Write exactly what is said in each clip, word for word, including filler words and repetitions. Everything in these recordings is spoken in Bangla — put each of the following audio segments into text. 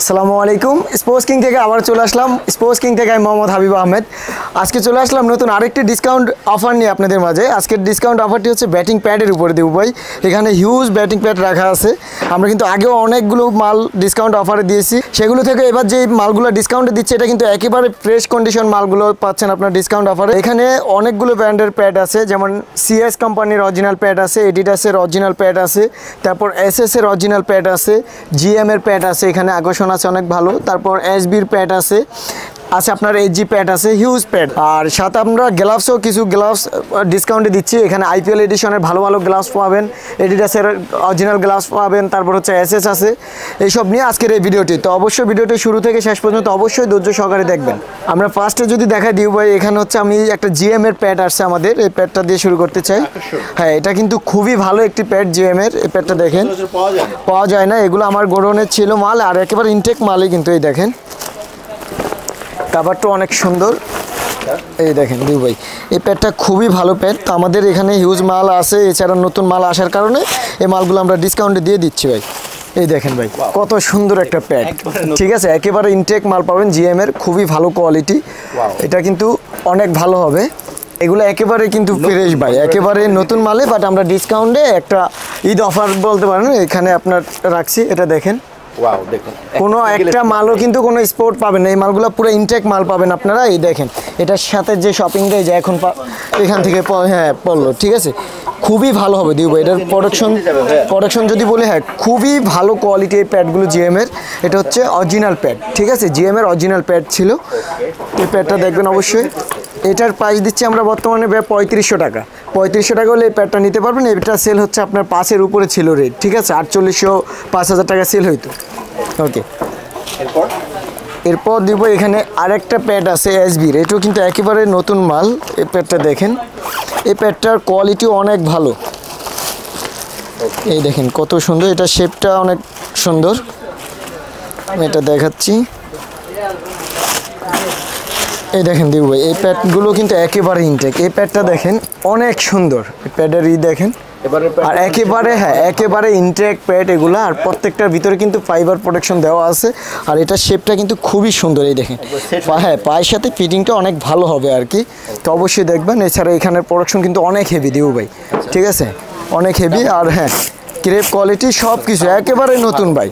আসসালামু আলাইকুম স্পোর্টস কিং থেকে আবার চলে আসলাম। স্পোর্টস কিং থেকে আমি মোহাম্মদ হাবিব আহমেদ। আজকে চলে আসলাম নতুন আরেকটি ডিসকাউন্ট অফার নিয়ে আপনাদের মাঝে। আজকের ডিসকাউন্ট অফারটি হচ্ছে ব্যাটিং প্যাডের উপরে দেবো ভাই। এখানে হিউজ ব্যাটিং প্যাড রাখা আছে। আমরা কিন্তু আগেও অনেকগুলো মাল ডিসকাউন্ট অফারে দিয়েছি, সেগুলো থেকে এবার যে মালগুলো ডিসকাউন্টে দিচ্ছে এটা কিন্তু একেবারে ফ্রেশ কন্ডিশন মালগুলো পাচ্ছেন আপনার ডিসকাউন্ট অফারে। এখানে অনেকগুলো ব্র্যান্ডের প্যাড আছে, যেমন সিএস কোম্পানির অরিজিনাল প্যাড আছে, এডিডাসের অরিজিনাল প্যাড আছে, তারপর এসএসের অরিজিনাল প্যাড আছে, জিএমের প্যাড আছে, এখানে আকর্ষণ আছে অনেক ভালো। তারপর এসবির প্যাড আছে, আছে আপনার এইচজি প্যাড আছে, হিউজ প্যাড। আর সাথে আমরা গ্লাভসও কিছু গ্লাভস ডিসকাউন্টে দিচ্ছি। এখানে আইপিএল এডিশনের ভালো ভালো গ্লাভস পাবেন, এডিডাসের অরিজিনাল গ্লাভস পাবেন, তারপর হচ্ছে এসএস আছে। এইসব নিয়ে আজকের এই ভিডিওটি, তো অবশ্যই ভিডিওটি শুরু থেকে শেষ পর্যন্ত অবশ্যই ধৈর্য সহকারে দেখবেন। আমরা ফার্স্টে যদি দেখা দিই ভাই, এখানে হচ্ছে আমি একটা জিএমের প্যাড আসছে আমাদের, এই প্যাডটা দিয়ে শুরু করতে চাই। হ্যাঁ, এটা কিন্তু খুবই ভালো একটি প্যাড জিএমের। এই প্যাডটা দেখেন, পাওয়া যায় না, এগুলো আমার গোডাউনের ছিল মাল আর একেবারে ইনটেক মালই। কিন্তু এই দেখেন কাভারটা অনেক সুন্দর, এই দেখেন দিউ ভাই, এই প্যাডটা খুবই ভালো প্যাড। তো আমাদের এখানে হিউজ মাল আছে, এছাড়া নতুন মাল আসার কারণে এই মালগুলো আমরা ডিসকাউন্টে দিয়ে দিচ্ছি ভাই। এই দেখেন ভাই কত সুন্দর একটা প্যাড, ঠিক আছে, একেবারে ইনটেক মাল পাবেন জিএম এর, খুবই ভালো কোয়ালিটি। এটা কিন্তু অনেক ভালো হবে, এগুলো একেবারে কিন্তু ফ্রেশ ভাই, একেবারে নতুন মালে, বাট আমরা ডিসকাউন্টে একটা ঈদ অফার বলতে পারেন এখানে আপনার রাখছি। এটা দেখেন, ওয়াও, দেখুন কোনো একটা মালও কিন্তু কোনো স্পোর্ট পাবেন না, এই মালগুলো পুরো ইনটেক মাল পাবেন আপনারা। এই দেখেন এটার সাথে যে শপিং ডে যায় এখন এখান থেকে, হ্যাঁ পড়লো, ঠিক আছে, খুবই ভালো হবে দিউ ভাই। এটার প্রোডাকশন প্রোডাকশন যদি বলি, হ্যাঁ খুবই ভালো কোয়ালিটি এই প্যাডগুলো জিএমের। এটা হচ্ছে অরিজিনাল প্যাড, ঠিক আছে, জিএমের অরিজিনাল প্যাড ছিল। এই প্যাডটা দেখবেন অবশ্যই। এটার প্রাইস দিচ্ছি আমরা বর্তমানে পঁয়ত্রিশশো টাকা। পঁয়ত্রিশশো টাকা হলে এই প্যাডটা নিতে পারবেন। এটা সেল হচ্ছে আপনার পাঁচের উপরে ছিল রেট, ঠিক আছে, আটচল্লিশশো পাঁচ হাজার টাকা সেল হইতো। ওকে, এরপর এরপর দিব এখানে আরেকটা প্যাড আছে এসবির, এটাও কিন্তু একেবারে নতুন মাল। এই প্যাডটা দেখেন, এই প্যাডটার কোয়ালিটি অনেক ভালো, এই দেখেন কত সুন্দর, এটা শেপটা অনেক সুন্দর, আমি এটা দেখাচ্ছি। এই দেখেন দিউ ভাই, এই প্যাডগুলো কিন্তু একেবারে ইনটেক। এই প্যাডটা দেখেন অনেক সুন্দর, এই প্যাডের ই দেখেন আর একেবারে, হ্যাঁ একেবারে ইনটেক প্যাড এগুলো। আর প্রত্যেকটার ভিতরে কিন্তু ফাইবার প্রোটেকশন দেওয়া আছে, আর এটা শেপটা কিন্তু খুবই সুন্দর, এই দেখেন, হ্যাঁ পায়ের সাথে ফিটিংটা অনেক ভালো হবে আর কি। তো অবশ্যই দেখবেন। এছাড়া এখানের প্রোডাকশন কিন্তু অনেক হেভি দিউ ভাই, ঠিক আছে, অনেক হেভি। আর হ্যাঁ ক্রেপ কোয়ালিটি সব কিছু একেবারে নতুন ভাই।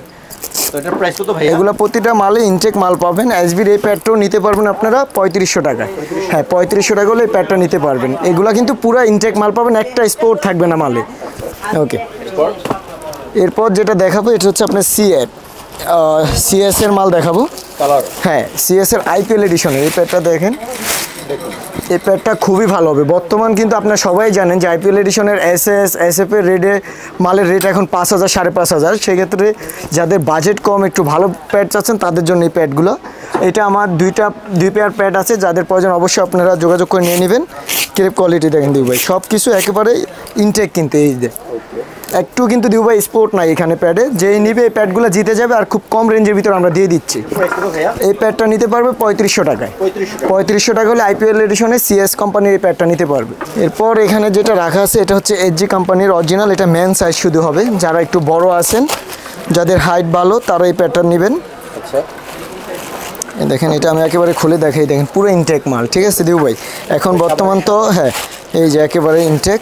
এগুলো প্রতিটা মালে ইনটেক মাল পাবেন। এসবির এই প্যাডটাও নিতে পারবেন আপনারা পঁয়ত্রিশশো টাকায়। হ্যাঁ পঁয়ত্রিশশো টাকা হলে এই প্যাডটা নিতে পারবেন। এগুলো কিন্তু পুরো ইনটেক মাল পাবেন, একটা স্পোর্ট থাকবে না মালে। ওকে, এরপর যেটা দেখাবো এটা হচ্ছে আপনার সিএফ সিএস এর মাল দেখাবো। হ্যাঁ সিএস এর আইপিএল এডিশনের এই প্যাডটা দেখেন, এই প্যাডটা খুবই ভালো হবে। বর্তমান কিন্তু আপনারা সবাই জানেন যে আইপিএল এডিশনের এস এস এস এফ এর রেটে মালের রেট এখন পাঁচ হাজার সাড়ে পাঁচ হাজার। সেক্ষেত্রে যাদের বাজেট কম একটু ভালো প্যাড চাচ্ছেন তাদের জন্য এই প্যাডগুলো। এটা আমার দুইটা দুই পেয়ার প্যাড আছে, যাদের প্রয়োজন অবশ্যই আপনারা যোগাযোগ করে নিয়ে নেবেন। ক্রেপ কোয়ালিটি দেখেন দিউ ভাই, সব কিছু একেবারে ইনটেক কিন্তু, এই যে একটু কিন্তু দিউ ভাই স্পোর্ট নাই এখানে প্যাডে। যেই নিবে এই প্যাডগুলো জিতে যাবে, আর খুব কম রেঞ্জের ভিতরে আমরা দিয়ে দিচ্ছি। এই প্যাডটা নিতে পারবে পঁয়ত্রিশশো টাকায়। পঁয়ত্রিশশো টাকা হলে আইপিএল এডিশনে সিএস কোম্পানির এই প্যাডটা নিতে পারবে। এরপর এখানে যেটা রাখা আছে এটা হচ্ছে এইচজি কোম্পানির অরিজিনাল, এটা মেন সাইজ শুধু হবে। যারা একটু বড় আছেন, যাদের হাইট ভালো, তারা এই প্যাডটা নেবেন। আচ্ছা দেখেন, এটা আমি একেবারে খুলে দেখাই, দেখেন পুরো ইনটেক মাল, ঠিক আছে দিউ ভাই। এখন বর্তমান তো, হ্যাঁ এই যে একেবারে ইনটেক,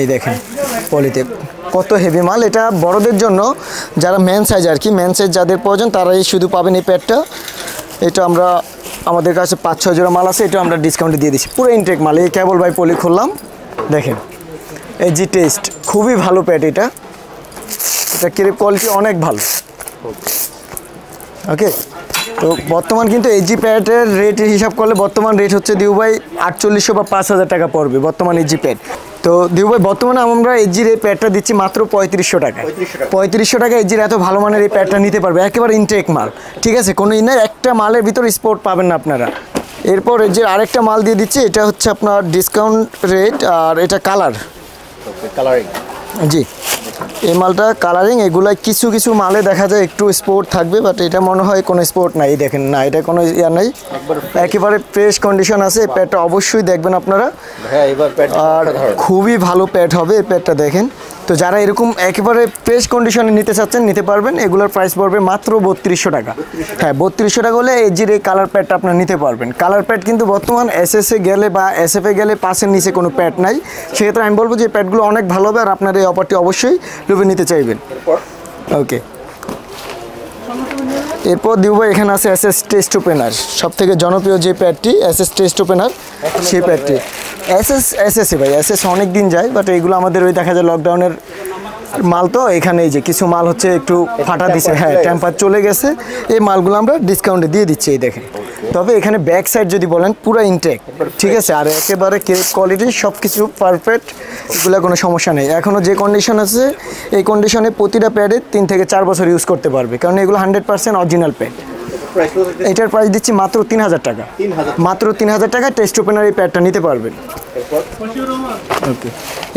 এই দেখেন পলিতে কত হেভি মাল। এটা বড়দের জন্য যারা মেন সাইজ আর কি, মেন সাইজ যাদের প্রয়োজন তারাই শুধু পাবেন এই প্যাডটা। এটা আমরা আমাদের কাছে পাঁচ ছয় জোড়া মাল আছে, এটা আমরা ডিসকাউন্টে দিয়ে দিচ্ছি, পুরো ইনটেক মাল। এই কেবল ভাই পলি খুললাম, দেখেন এই জি টেস্ট খুবই ভালো প্যাড এটা, এটা ক্রেপ কোয়ালিটি অনেক ভালো। ওকে, তো বর্তমান কিন্তু এইচজি প্যাডের রেট হিসাব করলে বর্তমান রেট হচ্ছে দিউ ভাই আটচল্লিশশো বা পাঁচ হাজার টাকা পড়বে বর্তমান এইচজি প্যাড। তো দিউ ভাই বর্তমানে আমরা এইচজির এই প্যাডটা দিচ্ছি মাত্র পঁয়ত্রিশশো টাকা। পঁয়ত্রিশশো টাকা এইচজির এত ভালো মানের এই প্যাডটা নিতে পারবে, একেবারে ইনটেক মাল, ঠিক আছে, কোনো ইনার একটা মালের ভিতর স্পোর্ট পাবেন না আপনারা। এরপর এইচজির আরেকটা মাল দিয়ে দিচ্ছি, এটা হচ্ছে আপনার ডিসকাউন্ট রেট, আর এটা কালার কালারিং, জি এই মালটা কালারিং। এগুলা কিছু কিছু মালে দেখা যায় একটু স্পোর্ট থাকবে, বাট এটা মনে হয় কোনো স্পোর্ট নাই, দেখেন না এটা কোনো ইয়া নাই, একেবারে ফ্রেশ কন্ডিশন আছে। এই প্যাডটা অবশ্যই দেখবেন আপনারা, আর খুবই ভালো প্যাড হবে এই প্যাডটা দেখেন। तो যারা এরকম একেবারে ফ্রেশ কন্ডিশনে নিতে চাচ্ছেন নিতে পারবেন। এগুলোর প্রাইস পড়বে মাত্র বত্রিশশো টাকা। হ্যাঁ বত্রিশশো টাকা হলে এই যে এই কালার প্যাডটা আপনারা নিতে পারবেন। কালার প্যাড কিন্তু বর্তমান এসএসএ গেলে বা এসএফএ গেলে পাঁচের নিচে কোনো প্যাড নাই, সেক্ষেত্রে আমি বলবো যে প্যাডগুলো অনেক ভালো হবে, আর আপনারা এই অফারটি অবশ্যই লুবে নিতে চাইবেন। ওকে এরপর দিব এখানে আছে এসএস টেস্ট ওপেনার, সবথেকে জনপ্রিয় যে প্যাডটি এসএস টেস্ট ওপেনার, সেই প্যাডটি এসএস এসএসই ভাই এসএস অনেক দিন যায়, বাট এইগুলো আমাদের ওই দেখা যায় লকডাউনের মাল, তো এখানে এই যে কিছু মাল হচ্ছে একটু ফাটা দিছে, হ্যাঁ টেম্পার চলে গেছে, এই মালগুলো আমরা ডিসকাউন্টে দিয়ে দিচ্ছি। এই দেখেন, তবে এখানে ব্যাক সাইড যদি বলেন পুরো ইনটেক, ঠিক আছে, আর একেবারে কোয়ালিটি সব কিছু পারফেক্ট, এগুলো কোনো সমস্যা নেই। এখনও যে কন্ডিশন আছে এই কন্ডিশনে প্রতিটা প্যাডে তিন থেকে চার বছর ইউজ করতে পারবে, কারণ এগুলো হান্ড্রেড পার্সেন্ট অরিজিনাল প্যাড। এটার প্রাইস দিচ্ছি মাত্র তিন হাজার টাকা, মাত্র তিন হাজার টাকা টেস্ট ওপেনার এই প্যাডটা নিতে পারবেন। ওকে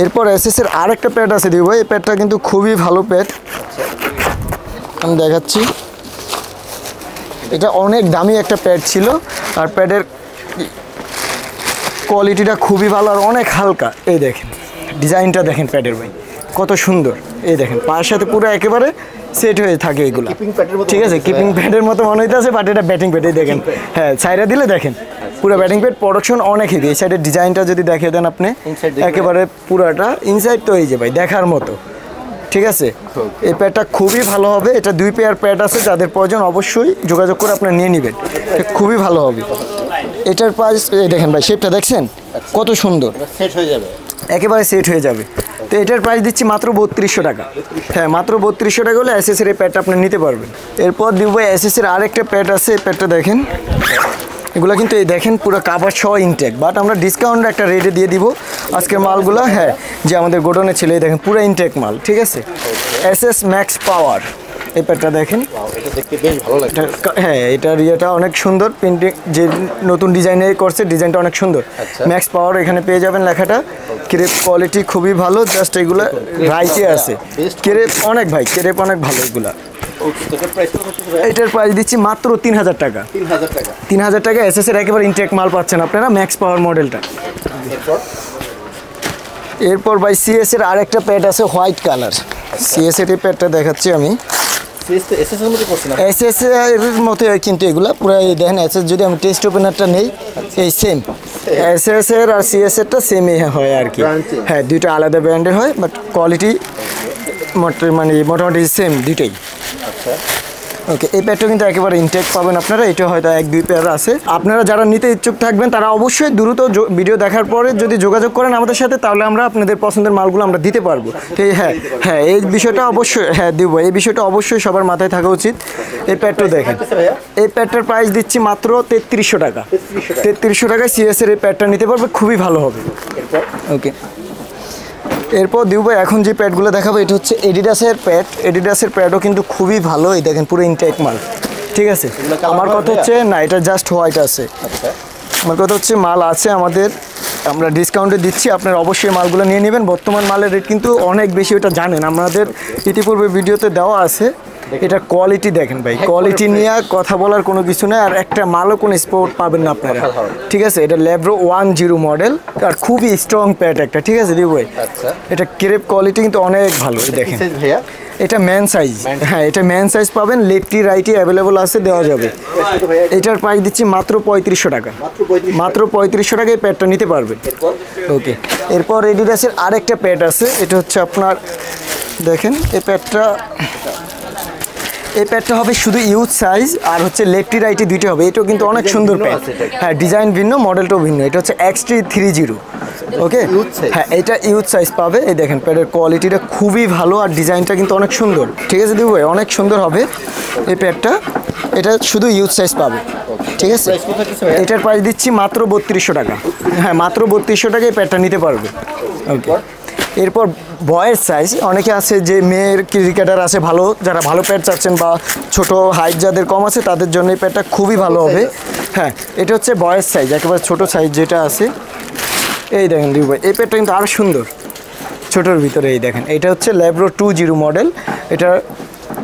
এরপর এসএসের আরেকটা প্যাড আছে দিব ভাই, এই প্যাডটা কিন্তু খুবই ভালো প্যাড, আমি দেখাচ্ছি। এটা অনেক দামি একটা প্যাড ছিল, আর প্যাডের কোয়ালিটিটা খুবই ভালো আর অনেক হালকা। এই দেখেন ডিজাইনটা দেখেন প্যাডের ভাই কত সুন্দর, এই দেখেন পায়ের সাথে পুরো একেবারে সেট হয়ে থাকে এগুলো, ঠিক আছে, কিপিং প্যাডের মতো মনে হইতে আছে, বাট এটা ব্যাটিং প্যাড। এই দেখেন হ্যাঁ সাইডে দিলে দেখেন পুরো ব্যাটিং প্যাড প্রোডাকশন অনেক হেভি। এই সাইডের ডিজাইনটা যদি দেখিয়ে দেন আপনি একেবারে পুরোটা ইনসাইড, তো এই যে ভাই দেখার মতো, ঠিক আছে, এই প্যাডটা খুবই ভালো হবে। এটা দুই পেয়ার প্যাড আছে, যাদের প্রয়োজন অবশ্যই যোগাযোগ করে আপনারা নিয়ে নেবেন, এটা খুবই ভালো হবে। এটার প্রাইস এই দেখেন ভাই শেপটা দেখছেন কত সুন্দর, সেট হয়ে যাবে, একেবারে সেট হয়ে যাবে। তো এটার প্রাইস দিচ্ছি মাত্র বত্রিশশো টাকা, হ্যাঁ মাত্র বত্রিশশো টাকা হলে এসএসের এই প্যাডটা আপনি নিতে পারবেন। এরপর দিব এসএসের আরেকটা প্যাড আছে, এই প্যাডটা দেখেন, এগুলো কিন্তু এই দেখেন পুরো কাভার সহ ইনটেক, বাট আমরা ডিসকাউন্ট একটা রেটে দিয়ে দিব আজকের মালগুলো, হ্যাঁ যে আমাদের গোডাউনে ছিল, এই দেখেন পুরো ইনটেক মাল, ঠিক আছে। এসএস ম্যাক্স পাওয়ার এই প্যাডটা দেখেন, হ্যাঁ এটার ইয়েটা অনেক সুন্দর, প্রিন্টিং যে নতুন ডিজাইনে করছে ডিজাইনটা অনেক সুন্দর, ম্যাক্স পাওয়ার এখানে পেয়ে যাবেন লেখাটা। ক্রেপ কোয়ালিটি খুবই ভালো, জাস্ট এগুলো রাইটে আছে, ক্রেপ অনেক ভাই ক্রেপ অনেক ভালো এগুলো। এটার প্রাইস দিচ্ছি মাত্র তিন হাজার টাকা, তিন হাজার টাকা এসএসের একেবারে ইনটেক মাল পাচ্ছেন আপনারা ম্যাক্স পাওয়ার মডেলটা। এরপর ভাই সিএসের আর একটা প্যাড আছে হোয়াইট কালার, সিএসের এই প্যাডটা দেখাচ্ছি আমি, এসএসের মতো কিন্তু এগুলো পুরো দেখেন এসএস, যদি আমি টেস্ট ওপেনারটা নেই এই সেম এসএসের আর সিএসেরটা সেমই হয় আর কি, হ্যাঁ দুইটা আলাদা ব্র্যান্ডের হয়, বাট কোয়ালিটি মানে মোটামুটি সেম দুইটাই। ওকে এই প্যাডটা কিন্তু একেবারে ইনটেক পাবেন আপনারা, এটা হয়তো এক দুই পেয়ার আছে। আপনারা যারা নিতে ইচ্ছুক থাকবেন তারা অবশ্যই দ্রুত ভিডিও দেখার পরে যদি যোগাযোগ করেন আমাদের সাথে, তাহলে আমরা আপনাদের পছন্দের মালগুলো আমরা দিতে পারবো। ঠিক হ্যাঁ হ্যাঁ এই বিষয়টা অবশ্যই হ্যাঁ দেবো, এই বিষয়টা অবশ্যই সবার মাথায় থাকা উচিত। এই প্যাডটা দেখেন, এই প্যাডটার প্রাইস দিচ্ছি মাত্র তেত্রিশশো টাকা, তেত্রিশশো টাকায় সিএসের এই প্যাডটা নিতে পারবে, খুবই ভালো হবে। ওকে এরপর দিব এখন যে প্যাডগুলো দেখাবো এটা হচ্ছে এডিডাসের প্যাড, এডিডাসের প্যাডও কিন্তু খুবই ভালো, এই দেখেন পুরো ইনটেক মাল, ঠিক আছে। আমার কথা হচ্ছে না এটা জাস্ট হোয়াইট আছে, আমার কথা হচ্ছে মাল আছে আমাদের, আমরা ডিসকাউন্টে দিচ্ছি, আপনারা অবশ্যই মালগুলো নিয়ে নেবেন। বর্তমান মালের রেট কিন্তু অনেক বেশি, এটা জানেন, আমাদের ইতিপূর্বে ভিডিওতে দেওয়া আছে। এটা কোয়ালিটি দেখেন ভাই, কোয়ালিটি নিয়ে কথা বলার কোনো কিছু নেই, আর একটা মালও কোনো স্পোর্ট পাবেন না আপনারা, ঠিক আছে। এটা ল্যাব্রো ওয়ান জিরো মডেল, আর খুবই স্ট্রং প্যাড একটা, ঠিক আছে দিব ভাই। এটা ক্রেপ কোয়ালিটি কিন্তু অনেক ভালো, দেখেন এটা ম্যান সাইজ, হ্যাঁ এটা ম্যান সাইজ পাবেন, লেফটি রাইটি অ্যাভেলেবল আছে, দেওয়া যাবে। এটার প্রাইস দিচ্ছি মাত্র পঁয়ত্রিশশো টাকা, মাত্র পঁয়ত্রিশশো টাকায় প্যাডটা নিতে পারবেন। ওকে এরপর এডিডাসের আরেকটা প্যাড আছে, এটা হচ্ছে আপনার দেখেন এই প্যাডটা, এই প্যাডটা হবে শুধু ইউজ সাইজ, আর হচ্ছে লেফটি রাইটি দুইটা হবে, এটাও কিন্তু অনেক সুন্দর প্যাড, হ্যাঁ ডিজাইন ভিন্ন মডেলটাও ভিন্ন। এটা হচ্ছে এক্সটি থ্রি জিরো, ওকে হ্যাঁ এটা ইউজ সাইজ পাবে। এই দেখেন প্যাডের কোয়ালিটিটা খুবই ভালো, আর ডিজাইনটা কিন্তু অনেক সুন্দর, ঠিক আছে দিদি ভাই অনেক সুন্দর হবে এই প্যাডটা, এটা শুধু ইউজ সাইজ পাবে, ঠিক আছে। এটার প্রাইস দিচ্ছি মাত্র বত্রিশশো টাকা, হ্যাঁ মাত্র বত্রিশশো টাকা এই প্যাডটা নিতে পারবে। ওকে এরপর বয়ের সাইজ, অনেকে আছে যে মেয়ের ক্রিকেটার আছে ভালো, যারা ভালো প্যাড চাচ্ছেন বা ছোট হাইট যাদের কম আছে তাদের জন্য এই প্যাডটা খুবই ভালো হবে। হ্যাঁ এটা হচ্ছে বয়ের সাইজ, একেবারে ছোটো সাইজ যেটা আছে, এই দেখেন দিদি ভাই এই প্যাডটা কিন্তু আরও সুন্দর ছোটোর ভিতরে। এই দেখেন এটা হচ্ছে ল্যাব্রো টু জিরো মডেল, এটা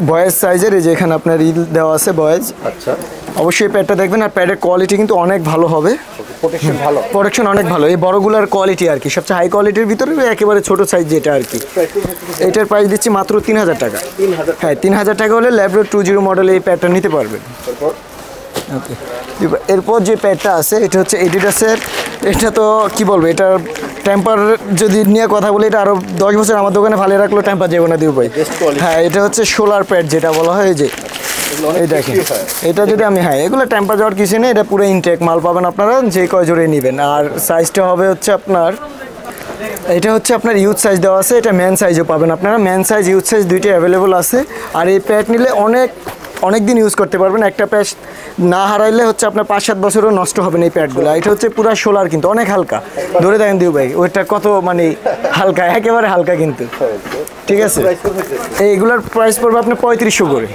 বয়েজ সাইজের, এই যে এখানে আপনার ই দেওয়া আছে বয়েজ, আচ্ছা অবশ্যই প্যাডটা দেখবেন আর প্যাডের কোয়ালিটি কিন্তু অনেক ভালো হবে, প্রোটেকশন ভালো, প্রোটেকশন অনেক ভালো। এই বড়গুলোর কোয়ালিটি আর কি সবচেয়ে হাই কোয়ালিটির ভিতরে একেবারে ছোট সাইজ যেটা আর কি, এটার প্রাইস দিচ্ছি মাত্র তিন হাজার টাকা। হ্যাঁ তিন হাজার টাকা হলে ল্যাব্রো টু জিরো মডেলে এই প্যাডটা নিতে পারবেন। ওকে, এরপর যে প্যাডটা আছে এটা হচ্ছে এডিডাসের, এটা তো কি বলবো, এটা টেম্পার যদি নিয়ে কথা বলি এটা আরও দশ বছর আমার দোকানে ভালো রাখলো টেম্পার যাবো না দিব ভাই। হ্যাঁ এটা হচ্ছে সোলার প্যাড যেটা বলা হয়, যে এই দেখেন এটা যদি আমি, হ্যাঁ এগুলো টেম্পার যাওয়ার কিছু নেই, এটা পুরো ইনটেক মাল পাবেন আপনারা যে কয় জোরে নেবেন। আর সাইজটা হবে হচ্ছে আপনার, এটা হচ্ছে আপনার ইউথ সাইজ দেওয়া আছে, এটা ম্যান সাইজও পাবেন আপনারা, ম্যান সাইজ ইউথ সাইজ দুইটাই অ্যাভেলেবল আছে। আর এই প্যাড নিলে অনেক অনেক দিন ইউজ করতে পারবেন, একটা প্যাড না হারাইলে হচ্ছে আপনার পাঁচ সাত বছরও নষ্ট হবে না এই প্যাডগুলো। এটা হচ্ছে পুরো সোলার কিন্তু অনেক হালকা, ধরে দেখেন দিউ ভাই ওইটা কত মানে হালকা, একেবারে হালকা কিন্তু, ঠিক আছে। এইগুলোর প্রাইস পড়বে আপনার পঁয়ত্রিশশো করে,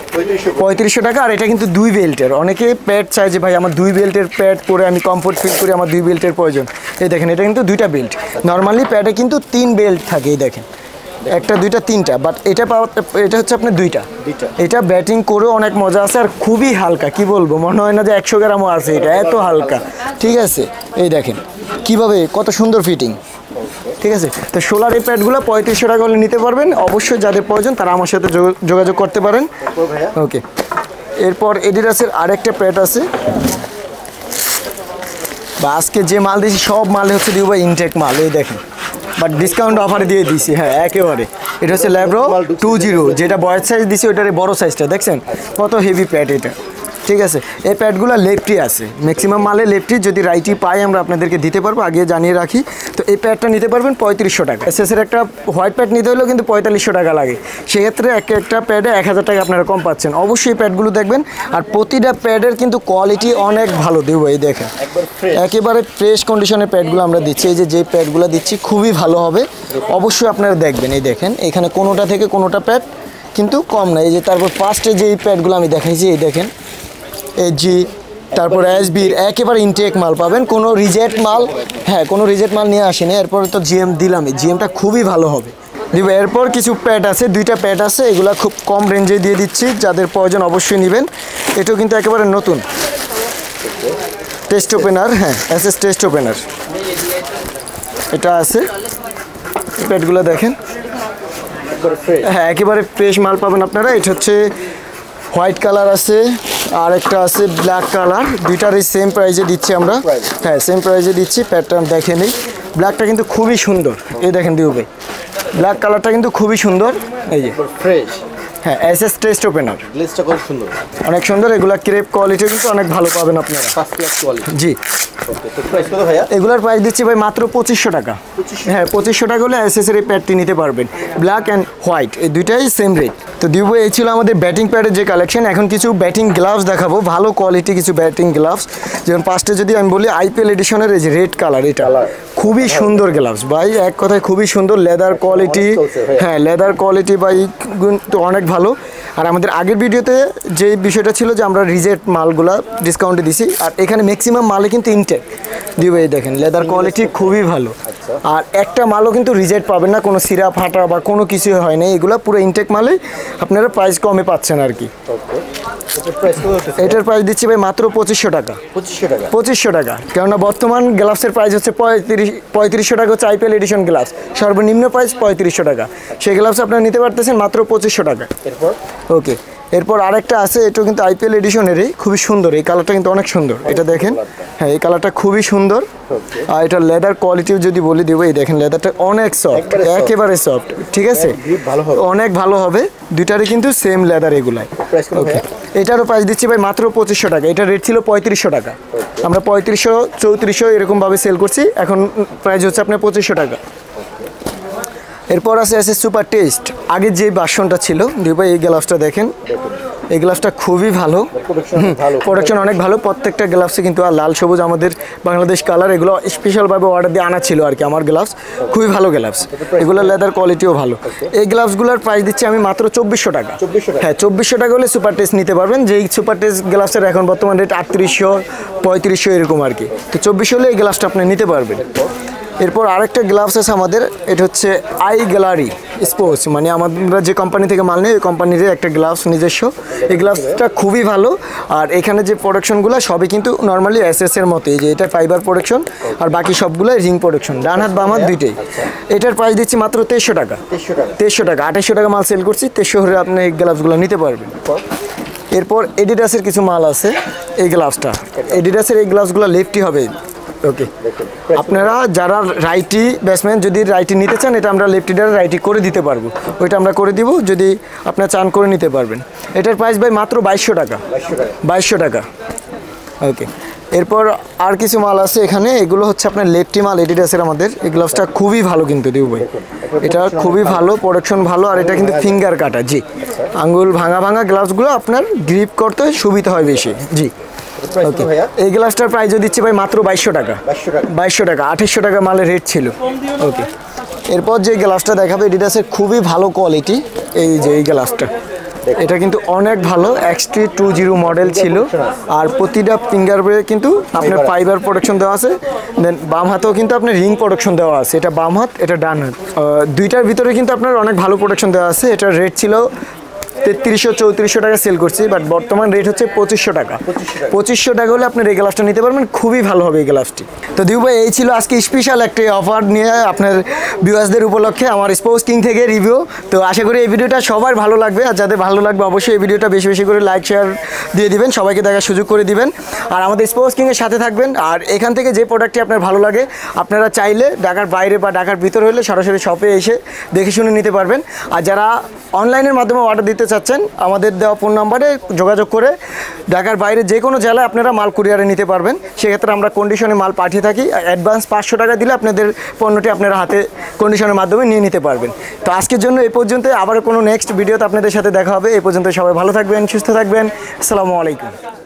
পঁয়ত্রিশশো টাকা। আর এটা কিন্তু দুই বেল্টের, অনেকে প্যাড চাই যে ভাই আমার দুই বেল্টের প্যাড পরে আমি কমফোর্ট ফিল করি, আমার দুই বেল্টের প্রয়োজন। এই দেখেন এটা কিন্তু দুইটা বেল্ট, নর্মালি প্যাডে কিন্তু তিন বেল্ট থাকে, এই দেখেন একটা দুইটা তিনটা, বাট এটা পাওয়া, এটা হচ্ছে আপনার দুইটা। এটা ব্যাটিং করেও অনেক মজা আছে আর খুবই হালকা, কি বলবো মনে হয় না যে একশো গ্রামও আছে, এটা এত হালকা, ঠিক আছে। এই দেখেন কিভাবে কত সুন্দর ফিটিং, ঠিক আছে। তো সোলার এই প্যাডগুলো পঁয়ত্রিশশো টাকা হলে নিতে পারবেন, অবশ্যই যাদের প্রয়োজন তারা আমার সাথে যোগাযোগ করতে পারেন। ওকে, এরপর এডিডাসের আরেকটা প্যাড আছে, বা আজকে যে মাল দিয়েছি সব মালে হচ্ছে দিব ইনটেক মাল, এই দেখেন বাট ডিসকাউন্ট অফারে দিয়ে দিয়েছি, হ্যাঁ একেবারে। এটা হচ্ছে ল্যাব্রো টু জিরো যেটা বয়েজ সাইজ দিয়েছি, ওটার বড় সাইজটা দেখছেন কত হেভি প্যাড এটা, ঠিক আছে। এই প্যাডগুলো লেফটি আছে ম্যাক্সিমাম মালে লেফটি, যদি রাইটি পাই আমরা আপনাদেরকে দিতে পারবো, আগে জানিয়ে রাখি। তো এই প্যাডটা নিতে পারবেন পঁয়ত্রিশশো টাকা। এসএসের একটা হোয়াইট প্যাড নিতে হলেও কিন্তু পঁয়তাল্লিশশো টাকা লাগে, সেক্ষেত্রে এক একটা প্যাডে এক হাজার টাকা আপনারা কম পাচ্ছেন। অবশ্যই এই প্যাডগুলো দেখবেন, আর প্রতিটা প্যাডের কিন্তু কোয়ালিটি অনেক ভালো দেব, এই দেখেন একেবারে ফ্রেশ কন্ডিশনের প্যাডগুলো আমরা দিচ্ছি। এই যে যে প্যাডগুলো দিচ্ছি খুবই ভালো হবে, অবশ্যই আপনারা দেখবেন। এই দেখেন এখানে কোনোটা থেকে কোনোটা প্যাড কিন্তু কম না। এই যে তারপর ফার্স্টে যে প্যাডগুলো আমি দেখাইছি, এই দেখেন এজি, তারপর এসবির একেবারে ইনটেক মাল পাবেন, কোনো রিজেক্ট মাল, হ্যাঁ কোনো রিজেক্ট মাল নিয়ে আসেনি। এরপরে তো জিএম দিলামই, জিএমটা খুবই ভালো হবে। এরপর কিছু প্যাড আছে, দুইটা প্যাড আছে, এগুলো খুব কম রেঞ্জে দিয়ে দিচ্ছি, যাদের প্রয়োজন অবশ্যই নেবেন। এটাও কিন্তু একেবারে নতুন টেস্ট ওপেনার, হ্যাঁ এসএস টেস্ট ওপেনার এটা আছে। প্যাডগুলো দেখেন হ্যাঁ একেবারে ফ্রেশ মাল পাবেন আপনারা। এটা হচ্ছে হোয়াইট কালার আছে, আর একটা আছে ব্ল্যাক কালার, দুইটারই সেম প্রাইসে দিচ্ছি আমরা, হ্যাঁ সেম প্রাইসে দিচ্ছি। প্যাটার্ন দেখে নিই, ব্ল্যাকটা কিন্তু খুবই সুন্দর, এই দেখেন দিউ ভাই ব্ল্যাক কালারটা কিন্তু খুবই সুন্দর। এই যে ফ্রেশ, হ্যাঁ এসএস টেস্ট ওপেনার লিস্টটা খুব সুন্দর, অনেক সুন্দর। এগুলা ক্রেপ কোয়ালিটি কিন্তু অনেক ভালো পাবেন আপনারা, ফার্স্ট ক্লাস কোয়ালিটি। জি এগুলার প্রাইস দিচ্ছি ভাই মাত্র পঁচিশশো টাকা, হ্যাঁ পঁচিশশো টাকা হলে এসএসের এই প্যাডটি নিতে পারবেন, ব্ল্যাক অ্যান্ড হোয়াইট এই দুইটাই সেম রেট। তো দিব এই ছিল আমাদের ব্যাটিং প্যাডের যে কালেকশন। এখন কিছু ব্যাটিং গ্লাভস দেখাবো, ভালো কোয়ালিটি কিছু ব্যাটিং গ্লাভস। যেমন ফার্স্টে যদি আমি বলি আইপিএল এডিশনের এই যে রেড কালার, এটা খুবই সুন্দর গ্লাভস ভাই, এক কথায় খুবই সুন্দর, লেদার কোয়ালিটি, হ্যাঁ লেদার কোয়ালিটি ভাই কিন্তু অনেক ভালো। আর আমাদের আগের ভিডিওতে যে বিষয়টা ছিল যে আমরা রিজেক্ট মালগুলা ডিসকাউন্টে দিছি, আর এখানে ম্যাক্সিমাম মালে কিন্তু ইনটেক দিবে। এই দেখেন লেদার কোয়ালিটি খুবই ভালো, আর একটা মালও কিন্তু রিজেক্ট পাবেন না, কোনো সিরা ফাটা বা কোনো কিছু হয় না, এগুলো পুরো ইনটেক মালে আপনারা প্রাইস কমে পাচ্ছেন আর কি। এটার প্রাইস দিচ্ছি ভাই মাত্র পঁচিশশো টাকা, পঁচিশশো টাকা কেননা বর্তমান গ্লাভসের প্রাইস হচ্ছে পঁয়ত্রিশ পঁয়ত্রিশশো টাকা হচ্ছে আইপিএল এডিশন গ্লাভস, সর্বনিম্ন প্রাইস পঁয়ত্রিশশো টাকা, সেই গ্লাভস আপনারা নিতে পারতেছেন মাত্র পঁচিশশো টাকা। এরপর ওকে, এরপর আরেকটা আছে, এটাও কিন্তু আইপিএল এডিশনেরই, খুবই সুন্দর, এই কালারটা কিন্তু অনেক সুন্দর, এটা দেখেন হ্যাঁ এই কালারটা খুবই সুন্দর। আর এটা লেদার কোয়ালিটিও যদি বলে দেবো, এই দেখেন লেদারটা অনেক সফট, একেবারে সফট, ঠিক আছে অনেক ভালো হবে। দুইটারই কিন্তু সেম লেদার এগুলাই। ওকে, এটারও প্রাইস দিচ্ছি ভাই মাত্র পঁচিশশো টাকা, এটার রেট ছিল পঁয়ত্রিশশো টাকা, আমরা পঁয়ত্রিশশো চৌত্রিশশো এরকমভাবে সেল করছি, এখন প্রাইস হচ্ছে আপনার পঁচিশশো টাকা। এরপর আছে আছে সুপার টেস্ট, আগে যে বাসনটা ছিল দুই ভাই, এই গ্লাভসটা দেখেন, এই গ্লাভসটা খুবই ভালো, প্রোডাকশন অনেক ভালো, প্রত্যেকটা গ্লাভসে কিন্তু আর লাল সবুজ আমাদের বাংলাদেশ কালার, এগুলো স্পেশালভাবে অর্ডার দিয়ে আনা ছিল আর কি। আমার গ্লাভস খুবই ভালো গ্লাভস, এগুলো লেদার কোয়ালিটিও ভালো। এই গ্লাভসগুলোর প্রাইস দিচ্ছি আমি মাত্র চব্বিশশো টাকা, হ্যাঁ চব্বিশশো টাকা হলে সুপার টেস্ট নিতে পারবেন, যেই সুপার টেস্ট গ্লাভসের এখন বর্তমান রেট আটত্রিশশো পঁয়ত্রিশশো এরকম আর কি। তো চব্বিশশো হলে এই গ্লাভসটা আপনি নিতে পারবেন। এরপর আরেকটা গ্লাভস আছে আমাদের, এটা হচ্ছে আই গ্যালারি স্পোর্টস, মানে আমরা যে কোম্পানি থেকে মাল নেই ওই কোম্পানির একটা গ্লাভস নিজস্ব। এই গ্লাভসটা খুবই ভালো। আর এখানে যে প্রোডাকশনগুলো সবই কিন্তু নর্মালি এসএসের মতো, এই যে এটা ফাইবার প্রোডাকশন আর বাকি সবগুলাই রিং প্রোডাকশন, ডান হাত বাম হাত দুইটাই। এটার প্রাইস দিচ্ছি মাত্র তেইশশো টাকা, তেইশশো টাকা আঠাশশো টাকা মাল সেল করছি, তেইশশো হলে আপনি এই গ্লাভসগুলো নিতে পারবেন। এরপর এডিডাসের কিছু মাল আছে, এই গ্লাভসটা এডিডাসের এই গ্লাভসগুলো লেফটি হবে। ওকে, আপনারা যারা রাইটি ব্যাটসম্যান যদি রাইটি নিতে চান এটা আমরা লেফটি ডারে রাইটি করে দিতে পারবো, ওইটা আমরা করে দিব, যদি আপনারা চান করে নিতে পারবেন। এটার প্রাইস ভাই মাত্র বাইশশো টাকা, বাইশশো টাকা। ওকে, এরপর আর কিছু মাল আছে এখানে, এগুলো হচ্ছে আপনার লেফটি মাল এডিডাসের আমাদের। এই গ্লাভসটা খুবই ভালো কিন্তু দেবু ভাই, এটা খুবই ভালো প্রোডাকশন ভালো, আর এটা কিন্তু ফিঙ্গার কাটা, জি আঙ্গুল ভাঙা ভাঙা গ্লাভসগুলো আপনার গ্রিপ করতে সুবিধা হয় বেশি। জি ওকে, এই গ্লাভসটার প্রাইসও দিচ্ছি ভাই মাত্র বাইশশো টাকা, বাইশশো টাকা আঠাশশো টাকা মালের রেট ছিল। ওকে, এরপর যে গ্লাভসটা দেখাবে এডিডাসের খুবই ভালো কোয়ালিটি, এই যে এই গ্লাভসটা, এটা কিন্তু অনেক ভালো, এক্সটি টু জিরো মডেল ছিল, আর প্রতিটা ফিঙ্গার কিন্তু আপনার ফাইবার প্রোডাকশন দেওয়া আছে, দেন বাম হাতেও কিন্তু আপনার রিং প্রোডাকশন দেওয়া আছে, এটা বাম হাত এটা ডান হাত দুইটার ভিতরে কিন্তু আপনার অনেক ভালো প্রোডাকশন দেওয়া আছে। এটার রেট ছিল তেত্রিশশো চৌত্রিশশো টাকা সেল করছি, বাট বর্তমান রেট হচ্ছে পঁচিশশো টাকা, পঁচিশশো টাকা হলে আপনার এই গ্লাভসটা নিতে পারবেন, খুবই ভালো হবে এই গ্লাভসটি। তো দিউ ভাই এই ছিল আজকে স্পেশাল একটি অফার নিয়ে আপনার ভিউয়ার্সদের উপলক্ষে আমার স্পোর্টস কিং থেকে রিভিউ। তো আশা করি এই ভিডিওটা সবার ভালো লাগবে, আর যাদের ভালো লাগবে অবশ্যই এই ভিডিওটা বেশি বেশি করে লাইক শেয়ার দিয়ে দিবেন, সবাইকে দেখার সুযোগ করে দিবেন, আর আমাদের স্পোর্টস কিংয়ের সাথে থাকবেন। আর এখান থেকে যে প্রোডাক্টটি আপনার ভালো লাগে আপনারা চাইলে ঢাকার বাইরে বা ঢাকার ভিতরে হলে সরাসরি শপে এসে দেখে শুনে নিতে পারবেন। আর যারা অনলাইনের মাধ্যমে অর্ডার দিতে চাচ্ছেন আমাদের দেওয়া ফোন নাম্বারে যোগাযোগ করে ঢাকার বাইরে যে কোনো জেলায় আপনারা মাল কুরিয়ারে নিতে পারবেন, সেক্ষেত্রে আমরা কন্ডিশনে মাল পাঠিয়ে থাকি, অ্যাডভান্স পাঁচশো টাকা দিলে আপনাদের পণ্যটি আপনারা হাতে কন্ডিশনের মাধ্যমে নিয়ে নিতে পারবেন। তো আজকের জন্য এই পর্যন্ত, আবার কোনো নেক্সট ভিডিওতে আপনাদের সাথে দেখা হবে। এই পর্যন্ত সবাই ভালো থাকবেন, সুস্থ থাকবেন, আসসালামু আলাইকুম।